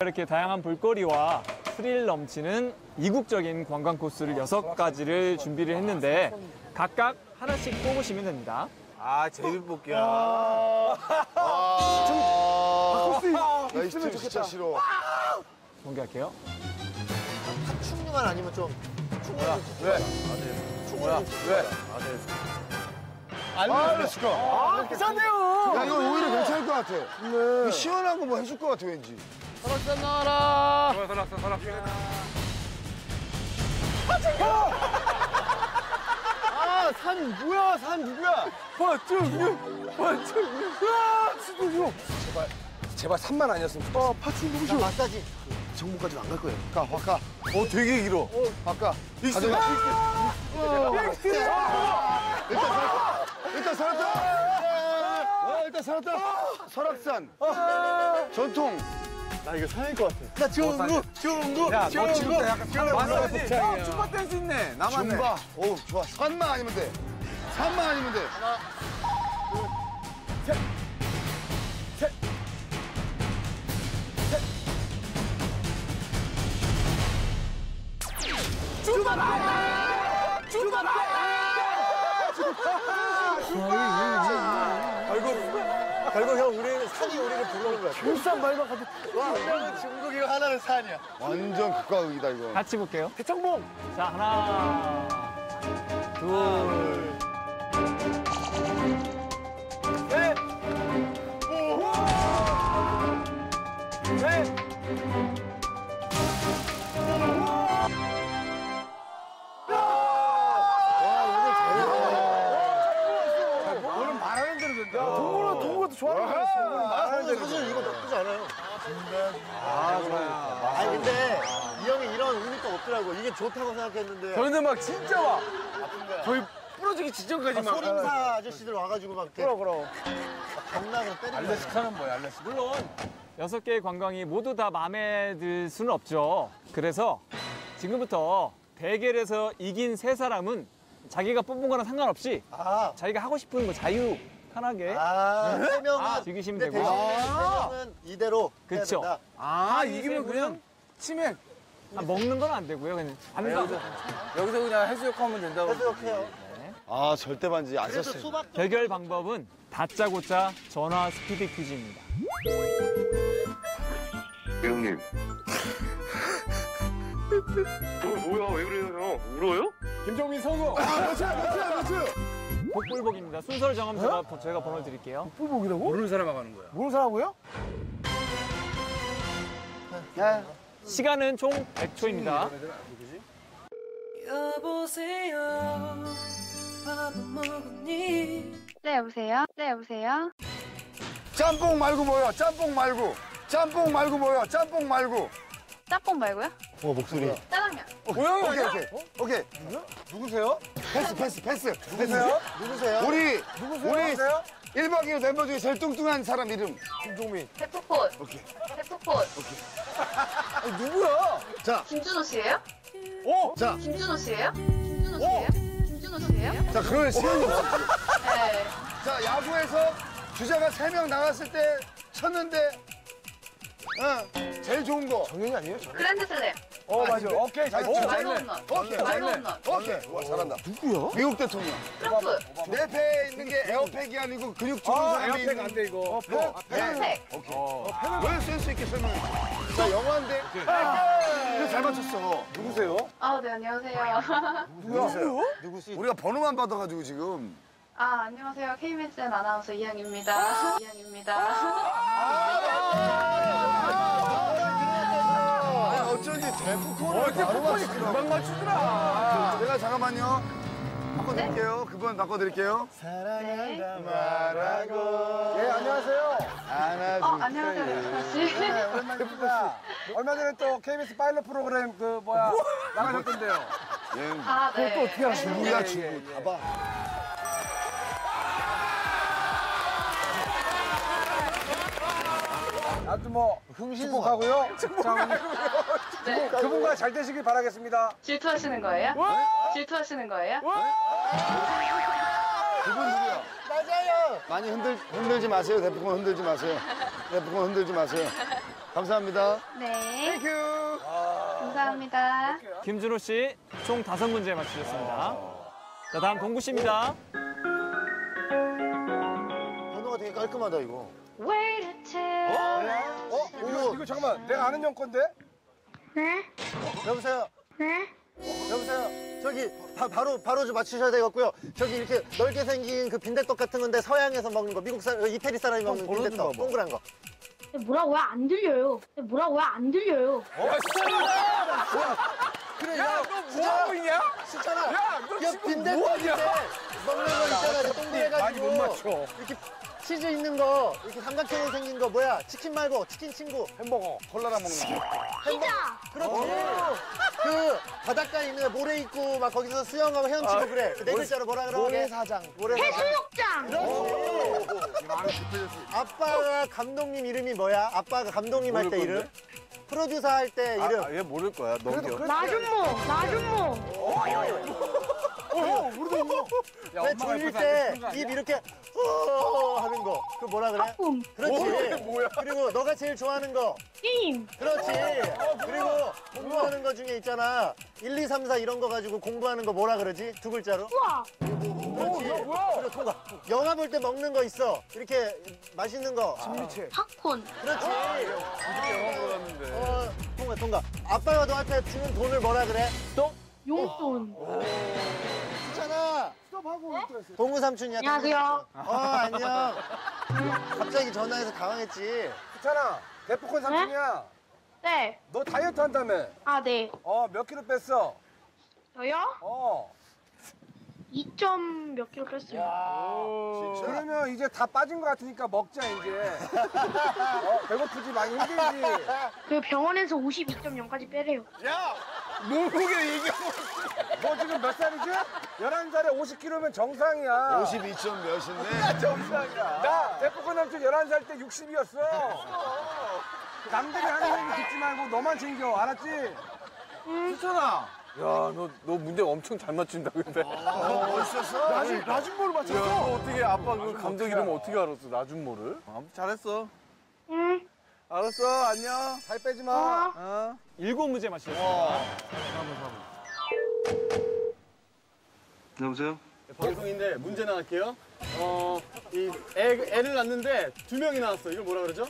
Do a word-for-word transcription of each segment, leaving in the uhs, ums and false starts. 이렇게 다양한 볼거리와 스릴 넘치는 이국적인 관광 코스를 여섯 가지를 준비를 했는데 각각 하나씩 뽑으시면 됩니다. 아, 제비뽑기야. 아, 아, 아, 나 있으면 좋겠다. 싫어. 아, 공개할게요. 충류만 아니면 좀. 충류야. 왜? 아들. 충류야. 왜? 아들. 알래스카. 아, 괜찮네요. 야, 이거 오히려 괜찮을 것 같아. 네. 시원한 거 뭐 해줄 것 같아, 왠지. 설악산 나와라. 좋아, 설악산, 설악산. 아, 아, 산 뭐야, 산 누구야? 파충류, 파충류. 아, 진짜. 제발, 제발 산만 아니었으면 좋겠어. 아, 파충류. 나 마사지. 정문까지는 안 갈 거예요. 가, 와, 가. 어, 되게 길어. 어, 아까. 빅스, 빅스. 빅스. 일단 살았다. 일단 살았다. 와, 일단 살았다. 설악산. 전통. 나 이거 산일 것 같아. 나 중국, 중국, 야, 중국. 지금 약간 마사지. 어, 줌바 뗄 수 있네. 남았네. 줌바. 오, 좋아. 산만 아니면 돼. 산만 아니면 돼. 하나, 둘, 셋, 셋, 셋. 줌바 다! 줌바 다! 아, 이거. 결국 형, 우리는 산이 우리를 부르는 거야. 불산 말만 가도. 와, 하나는 중국이고 하나는 산이야. 완전 국가극이다, 이거. 같이 볼게요. 태청봉! 자, 하나, 둘, 셋, 오, 셋, 오, 와, 오늘 잘해. 오늘 말하는 대로 된다. 좋아하는 거야. 아, 사실 이거 나쁘지 않아요. 아, 좋아요. 아, 아, 아니, 근데 아, 이 형이 이런 의미가 없더라고. 이게 좋다고 생각했는데. 저희는 막 진짜 와. 아픈 거야. 저희 부러지기 직전까지 아, 막. 소림사 아저씨들 와가지고 막. 그럼, 그럼. 장난으로 때리고. 알래스카는 뭐야, 알래스카. 물론 여섯 개의 관광이 모두 다 마음에 들 수는 없죠. 그래서 지금부터 대결에서 이긴 세 사람은 자기가 뽑은 거랑 상관없이 아, 자기가 하고 싶은 거 자유. 편하게. 아, 세 명은 아, 즐기시면 되고. 아, 세 명은 이대로. 그렇죠. 아, 이기면 그냥 치맥. 아, 먹는 건 안 되고요. 그냥. 안 여기서, 여기서 그냥 해수욕하면 된다고. 해수욕해요. 네. 아, 절대 반지 안 썼어요. 수박... 대결 방법은 다짜고짜 전화 스피드 퀴즈입니다. 형님. 어, 뭐야, 왜 그래요? 울어요? 김종민 성우. 아, 그렇지, 그렇지, 그렇지. 복불복입니다. 순서를 정하면 제가, 제가 번호를 드릴게요. 복불복이라고? 모르는 사람하고 하는 거야. 모르는 사람하고요? 야. 시간은 총 백 초입니다. 여보세요. 밥을 먹었니? 네, 여보세요. 네, 여보세요. 짬뽕 말고 뭐야? 짬뽕 말고. 짬뽕 말고 뭐야? 짬뽕 말고. 짬뽕 말고요? 어, 목소리. 짜장면. 오케이, 오케이, 오케이. 어? 오케이. 누구야? 누구세요? 패스, 패스, 패스. 누구세요? 누구세요? 우리, 누구세요? 우리 누구세요? 일 박 이 일 멤버 중에 제일 뚱뚱한 사람 이름. 김종민. 데프콘. 오케이. 데프콘. 오케이. 아니, 누구야? 자. 김준호 씨예요? 오! 자. 김준호 씨예요? 김준호 씨예요? 김준호 씨예요? 자, 그러면 시간이 없어요. 네. 자, 야구에서 주자가 세 명 나갔을 때 쳤는데 응, 제일 좋은 거. 정연이 아니에요? 그랜드슬램. 어, 아, 맞아. 오케이, 잘 쳤어. 잘 쳤어. 오케이, 잘 쳤어. 오케이. 와, 잘한다. 누구야? 미국 대통령. 트럼프. 내 배에 있는 게 에어팩이 아니고 근육 좋은 어, 사람이 에어팩 안 돼, 이거. 어, 배. 어, 배. 배. 오케이. 어, 배. 왜 센스 있게 설명해? 나 영화인데. 아, 잘 맞췄어. 누구세요? 아, 네, 안녕하세요. 누구세요? 누구시? 우리가 번호만 받아가지고 지금. 아, 안녕하세요. 케이비에스엔 아나운서 이양입니다. 이양입니다. 어쩐지 데프콘을 어, 데프콘이 금방 맞추더라. 아, 내가 잠깐만요. 바꿔드릴게요. 네? 그분 바꿔드릴게요. 사랑한다 네. 말하고. 예, 안녕하세요. 안아주세요. 어, 안녕하세요, 데프콘씨. 네, 오랜만입니다. 얼마 전에 또 케이비에스 파일럿 프로그램 그 뭐야 나가셨던데요. 예. 아, 네. 또 어떻게 하시는 거야? 누구야, 친구. 봐봐. 아주 뭐 흥신복하고요. 네. 그분과 잘 되시길 바라겠습니다. 질투하시는 거예요? 네? 질투하시는 거예요? 그분 누구야? 맞아요. 많이 흔들, 흔들지 마세요. 데프콘 흔들지 마세요. 데프콘 흔들지 마세요. 감사합니다. 네. 땡큐. 아, 감사합니다. 김준호 씨 총 다섯 문제 맞추셨습니다. 아. 자, 다음 동구 씨입니다. 번호가 되게 깔끔하다 이거. 어? 어? 이거, 이거 잠깐만. 내가 아는 형 건데? 네? 어, 여보세요? 네? 어, 여보세요? 저기 바, 바로 바로 좀 맞추셔야 되겠고요. 저기 이렇게 넓게 생긴 그 빈대떡 같은 건데 서양에서 먹는 거, 미국 사람, 이태리 사람이 먹는 빈대떡, 동그란 거. 뭐라고요? 안 들려요. 뭐라고요? 안 들려요. 어? 야, 시찬아! 그래, 야, 너 뭐 하고 있냐? 시찬아! 야, 너 지금 뭐 하냐? 먹는 거 있잖아, 동그래가지고. 많이 못 맞춰. 이렇게 치즈 있는 거, 이렇게 삼각형으로 생긴 거 뭐야? 치킨 말고 치킨 친구. 햄버거. 콜라랑 먹는 거. 햄버거. 그렇지. 그 바닷가에 있는 모래 있고 막 거기서 수영하고 헤엄치고 아, 그래. 그 네 글자로 뭐라 그러게? 모래사장. 해수욕장. 아빠가 감독님 이름이 뭐야? 아빠가 감독님 할 때 이름? 프로듀서 할 때 이름. 아, 얘 모를 거야. 넘겨. 나준모. 나준모. 어, 우리도 이거. 왜 졸릴 때 입 이렇게 어 하는 거. 그 뭐라 그래? 아픔. 그렇지. 오, 뭐야? 그리고 너가 제일 좋아하는 거. 게임. 그렇지. 어, 그리고 공부하는 거 중에 있잖아. 일, 이, 삼, 사 이런 거 가지고 공부하는 거 뭐라 그러지? 두 글자로. 우와. 그렇지. 오, 뭐야? 그리고 통과. 영화 볼 때 먹는 거 있어. 이렇게 맛있는 거. 진미채. 팝콘. 그렇지. 이게 영화 보러 갔는데. 어, 통과, 통과. 아빠가 너한테 주는 돈을 뭐라 그래? 또? 용돈. 수찬아. 스톱하고. 어? 동구 삼촌이야. 안녕하세요. 어, 안녕. 갑자기 전화해서 당황했지. 수찬아, 데프콘 삼촌이야. 네? 네. 너 다이어트 한다며. 아, 네. 어, 몇 킬로 뺐어? 저요? 어. 이 점 몇 킬로 뺐어요. 오, 진짜? 그러면 이제 다 빠진 것 같으니까 먹자, 이제. 어, 배고프지, 많이 힘들지. 그 병원에서 오십이 점 영까지 빼래요. 야! 모르게 얘기하고 있어. 너 지금 몇 살이지? 열한 살에 오십 킬로면 정상이야. 오십이 점 몇인데? 정상이야. 나 데프콘 남친 열한 살 때 육십이었어. 남들이 하는 얘기 듣지 말고 너만 챙겨, 알았지? 응. 수찬아. 야, 너, 너 문제 엄청 잘 맞춘다, 근데. 아, 멋있었어? 나중, 나중모를 맞췄어? 야, 어떻게 아빠 그 감독 이름 어떻게 알았어, 나중모를? 아, 잘했어. 응. 알았어, 안녕. 살 빼지 마. 어. 일곱 문제 맞추겠습니다. 여보세요? 네, 방송인데 문제 나갈게요. 어, 이 애, 애를 낳았는데 두 명이 나왔어. 이걸 뭐라 그러죠?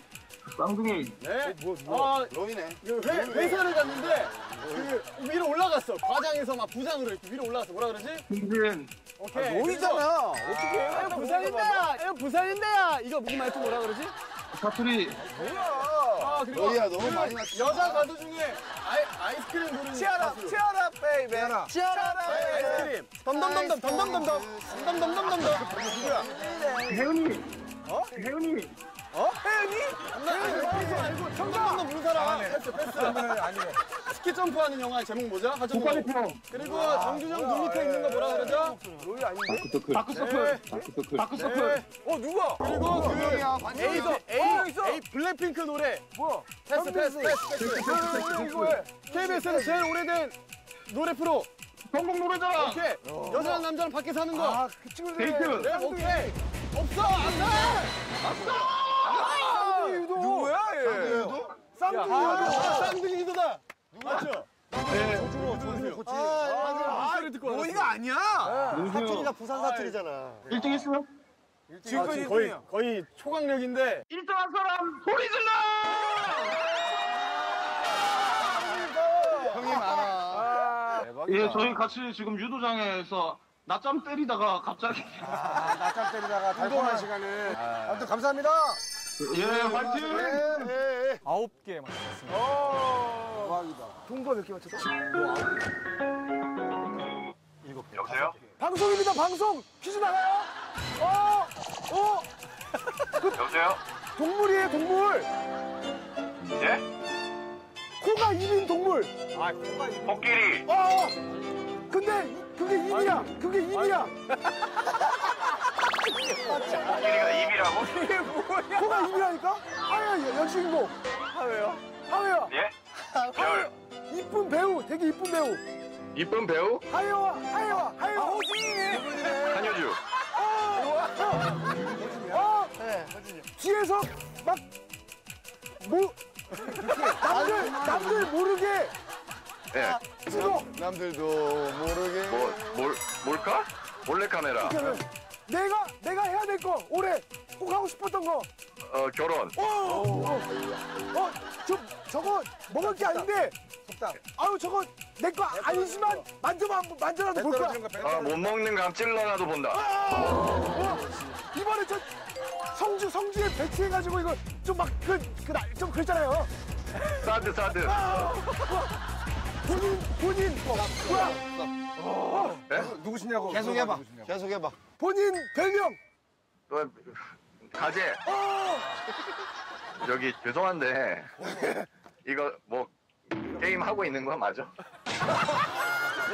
쌍둥이. 네. 뭐, 뭐. 아, 놈이네. 회사를 갔는데 그 위로 올라갔어. 과장에서 막 부장으로 이렇게 위로 올라갔어. 뭐라 그러지? 승진. 오케이. 놈이잖아. 어떻게 해? 아, 부상인데야. 아, 부상인데야. 이거 무슨 말투 뭐라 그러지? 사투리. 뭐야? 아, 그리고 너희야, 너무 많이 맞지. 여자 가수 중에 아이, 아이스크림 부르는 치아라, 치아라 베이베. 치아라, 치아라 베이베. 아이스크림. 덤덤덤덤, 덤덤덤덤. 덤덤덤덤덤. 누구야? 혜은이. 어? 혜은이. 어? 혜은이? 혜은이 말고 청담도 부른 사람. 패스, 패스. 아니네. 스키 점프하는 영화 제목 뭐죠? 하정우. 그리고 정준영 눈 밑에 있는 거 뭐라 그러죠? 로이 아닌데? 다크서클. 다크서클. 다크서클. 다크서클. 어, 누가? 그리고 그 에이더, 에이, 에이 블랙핑크 노래. 뭐야? 패스, 패스, 패스. 케이비에스에서 제일 오래된 노래 프로. 전국 노래자랑. 오케이. 여자랑 남자랑 밖에서 하는 거. 아, 그 친구들. 데이트. 오케이. 없어, 안 돼. 없어. 누구야 얘? 쌍둥이 유도다. 맞죠? 조준호, 조준호 코치. 아, 목소리 듣고 왔어. 너희가 아니야. 사투리가 부산 사투리잖아. 일 등 했어? 지금까지 거의 거의 초강력인데. 일 등 한 사람 소리 질러! 형님 알아. 예, 저희 같이 지금 유도장에서. 낮잠 때리다가 갑자기. 아, 낮잠 때리다가 달콤한 시간을. 아, 아무튼 감사합니다. 예, 화이팅! 예, 예. 아홉 개 맞췄습니다. 오, 대박이다. 동거 몇 개 맞췄지? 일곱 개. 여보세요? 방송입니다, 방송! 퀴즈 나가요? 어! 어! 여보세요? 동물이에요, 동물! 예? 코가 입인 동물! 아, 코가 입인. 코끼리! 어! 어. 근데! 그게 입이야! 아니, 그게 입이야! 코끼리가 입이라고? 이게 뭐야? 코가 입이라니까? 하웨야, 여주인공! 하웨요? 하웨요! 예? 하웨요! 이쁜 배우! 되게 이쁜 배우! 이쁜 배우? 하웨와! 하웨와! 하웨와! 아, 호진이네! 한효주! 어! 호진이야? 어! 네, 호진이야. 뒤에서 막... 뭐... 나를 남들 모르게. 예. 네. 남, 남들도 모르게. 뭐, 뭘, 뭘까? 몰래 카메라. 내가 내가 해야 될 거 올해 꼭 하고 싶었던 거. 어 결혼. 오, 오, 오. 어, 저 저거 먹을 게 아닌데. 속다. 아유 저거 내 거 아니지만 만져만 만져라도 볼까. 아, 못 먹는 감 찔러라도 본다. 아, 어, 이번에 저 성주 성주에 배치해가지고 이거 좀 막 그 그 좀 그랬잖아요. 사드 사드. 아, 본인 본인 거. 뭐야? 어, 네? 누구시냐고. 계속해봐. 누구시냐고. 계속해봐. 본인 별명. 어, 가재. 어! 여기 죄송한데 이거 뭐 게임 하고 있는 거 맞아?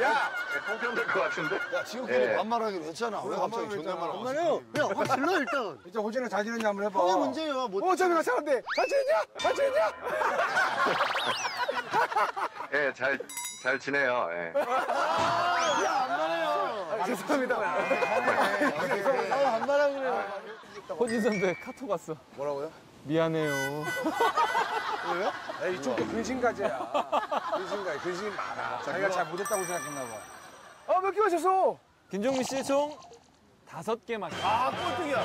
야, 통편될 것 같은데. 야, 지금까지 예. 반말하기로 했잖아. 왜 갑자기 존댓말을 하냐? 야, 확 질러 일단. 이제 호진은 자신있냐 한번 해봐. 형이 문제예요. 뭐... 어, 저기 가차는데 자신있냐? 자신있냐? 예, 잘. 잘 지내요. 예. 아, 야, 안 말해요. 아니, 죄송합니다. 아, 안 말하고 그래요. 호진 선배 카톡 왔어. 뭐라고요? 미안해요. 왜요? 야, 이쪽도 근심가재야. 근심가재, 근심이 많아. 자기가 잘 못했다고 생각했나 봐. 아, 몇 개 마셨어? 김종민 씨 총 다섯 개 마셨어. 아, 꼴등이야.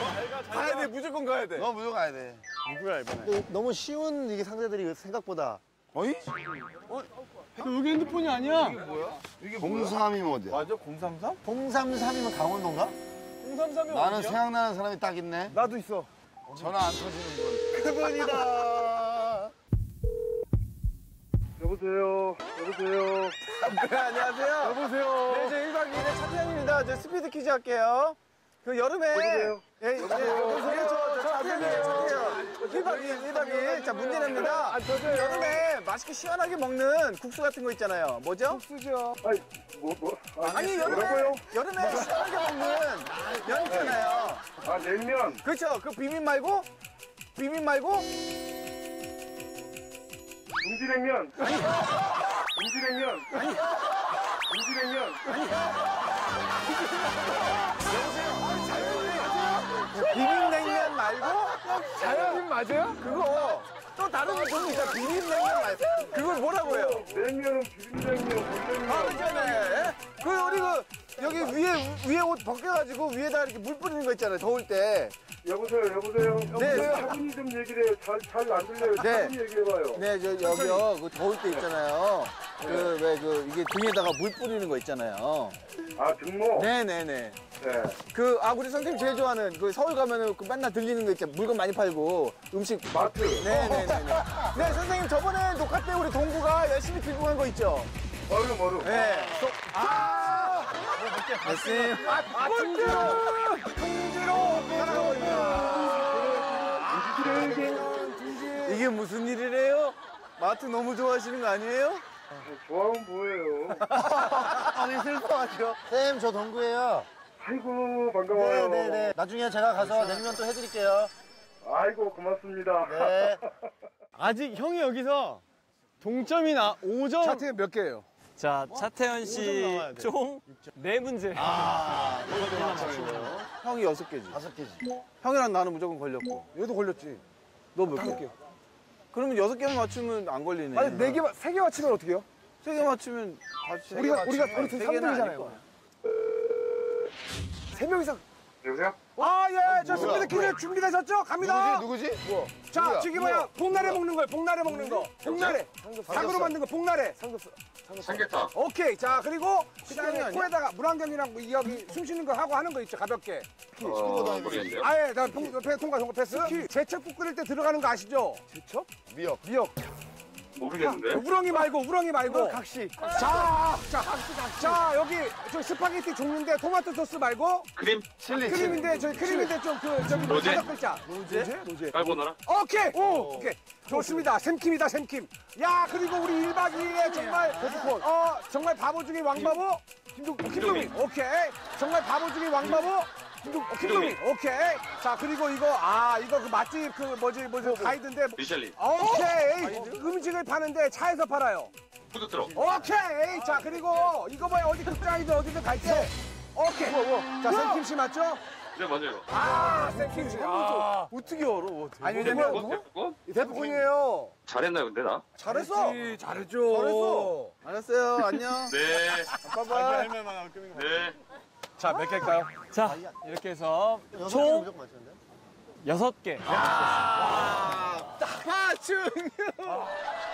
가야 돼, 무조건 가야 돼. 너 무조건 가야 돼. 누구야, 이번에. 너무 쉬운 이게 상대들이 생각보다. 어이? 어? 여기 핸드폰이 아니야. 이게 뭐야? 이게 공삼이 뭐지? 맞아, 공삼삼? 공삼삼이면 강원도인가? 공삼삼이 나는 어디야? 생각나는 사람이 딱 있네. 나도 있어. 전화 안 터지는 분. 그분이다. 여보세요. 여보세요. 네, 안녕하세요. 여보세요. 네, 저 일박 이일의 차태현입니다. 저 스피드 퀴즈 할게요. 그 여름에 여보세요. 예, 예, 여보세요. 저 차태현이에요. 일박 이일, 일박 이일. 자, 문제 냅니다. 아, 여름에 맛있게 시원하게 먹는 국수 같은 거 있잖아요. 뭐죠? 국수죠. 아니, 뭐, 뭐. 아니, 아니 여름에, 뭐라고요? 여름에 시원하게 먹는 면 있잖아요. 아, 냉면. 그렇죠. 그 비빔 말고, 비빔 말고. 음지냉면. 아니. 음지냉면. 아니. 음지냉면. 아니. 여보세요. 비빔냉면 말고. 자연인 맞아요? 그거 또 다른 거 좀 있잖아. 비빔냉면 말고 그걸 뭐라고 해요? 냉면은 비빔냉면. 아, 그러잖아요. 그 우리 그 여기 위에 위에 옷 벗겨가지고 위에다 이렇게 물 뿌리는 거 있잖아요. 더울 때. 여보세요, 여보세요. 네. 차분히 좀 얘기를 해. 잘 잘 안 들려요. 차분히 얘기해봐요. 네, 저 여기요. 그 더울 때 있잖아요. 그 왜 그 이게 등에다가 물 뿌리는 거 있잖아요. 아, 등모. 네, 네, 네. 네. 그, 아, 우리 선생님 제일 좋아하는, 그, 서울 가면은 그 맨날 들리는 거 있잖아요. 물건 많이 팔고, 음식. 마트. 네네네. 네, 선생님, 저번에 녹화 때 우리 동구가 열심히 들고 간 거 있죠? 얼음, 얼음. 네. 아! 열심히. 아, 통주로! 통주로! 사랑합니다. 이게 무슨 일이래요? 마트 너무 좋아하시는 거 아니에요? 좋아하면 뭐예요? 아니, 슬퍼하죠. 쌤, 저 동구예요. 아이고, 반가워요. 네네네. 나중에 제가 가서 냉면 또 해드릴게요. 아이고, 고맙습니다. 네. 아직 형이 여기서 동점이 나, 오 점. 차태현 몇 개예요? 자, 어? 차태현 씨 총 네 문제. 아, 오 점. 형이 여섯 개지. 다섯 개지. 형이랑 나는 무조건 걸렸고. 얘도 걸렸지. 너 몇 개? 다섯 개. 그러면 여섯 개만 맞추면 안 걸리네. 아니, 네 개, 세 개 맞추면 어떻게 해요? 세 개 맞추면 우리가, 우리가 우리 둘 삼 등이잖아요. 세 명이서. 여보세요? 아, 예, 저 스피드 퀴즈 준비되셨죠? 갑니다. 누구지? 누구지? 뭐? 자, 저기 뭐야? 복날에 먹는 거예요. 복날에 먹는 거. 복날에. 닭으로 만든 거. 복날에. 삼겹살. 삼계탕. 오케이. 자, 그리고 그다음에 코에다가 물안경이랑 뭐 여기 숨 쉬는 거 하고 하는 거 있죠. 가볍게. 어, 모르겠네요. 아예, 나 통과 통과 패스. 제첩국 끓일 때 들어가는 거 아시죠? 제첩? 미역. 미역. 모르겠는데. 우렁이 말고, 우렁이 말고. 각시. 자, 자, 자, 여기 저 스파게티 종류인데 토마토 소스 말고. 크림, 칠리. 크림인데 저희 크림인데 좀 그 저기 노제. 노제, 노제. 깔보나라. 오케이, 오, 오케이. 좋습니다. 샘킴이다, 샘킴. 야, 그리고 우리 일박 이일에 정말 데프콘. 어, 정말 바보 중에 왕바보. 김종민. 김종민. 오케이. 정말 바보 중에 왕바보. 김종, 어, 김종민. 오케이. 자, 그리고 이거, 아, 이거 그 맛집 그 뭐지, 뭐지, 가이드인데. 미셸린. 오케이. 어? 음식을 파는데 차에서 팔아요. 푸드트럭. 오케이. 자, 그리고 이거 뭐야, 어디 극장이든 어디든 갈 때. 오케이. 우와, 우와. 자, 샘킴 씨 맞죠? 네, 맞아요. 아, 샘킴 지금. 아, 어떻게 알아? 아니, 왜냐면, 데프콘? 데프콘이에요. 잘했나요, 근데 나? 잘했어. 그렇지, 잘했죠. 잘했어. 알았어요, 안녕. 네. 빠빠이. 네. 자, 몇 개일까요? 자, 이렇게 해서 총 여섯 개. 아, 다 중요.